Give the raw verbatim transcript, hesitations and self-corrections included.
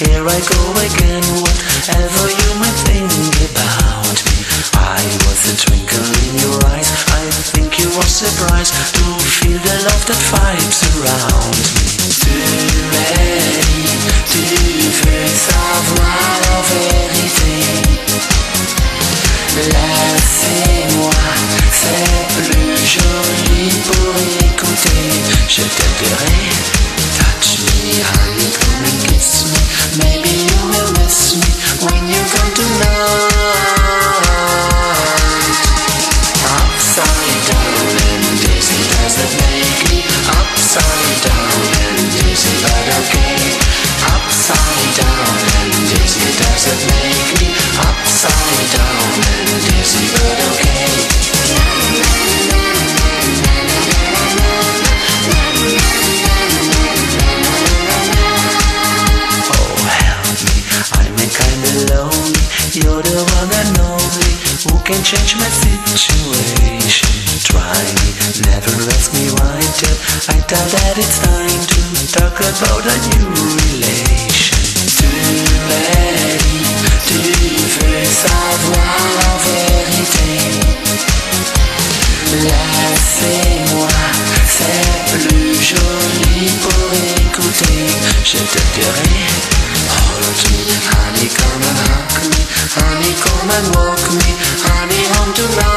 Here I go again, whatever you might think about me. I was the twinkle in your eyes, I think you were surprised to feel the love that vibes around me. Tu mérites, tu veux savoir la vérité. Laissez-moi, c'est plus joli pour écouter. Je t'aimerai, touch me, honey, come and kiss me. Maybe you will miss me when you come tonight. Upside down and dizzy, does that make me upside down and dizzy? But okay, upside down and dizzy, does that make me upside down and dizzy? But okay. You're the one and only who can change my situation. Try me, never ask me why, till I tell that it's time to talk about a new relation. Tu m'as dit, tu veux savoir la vérité. Laissez-moi, c'est plus joli pour écouter. Je te dirai, hold me, honey, come and hug me. Honey, come and walk me, honey, home tonight.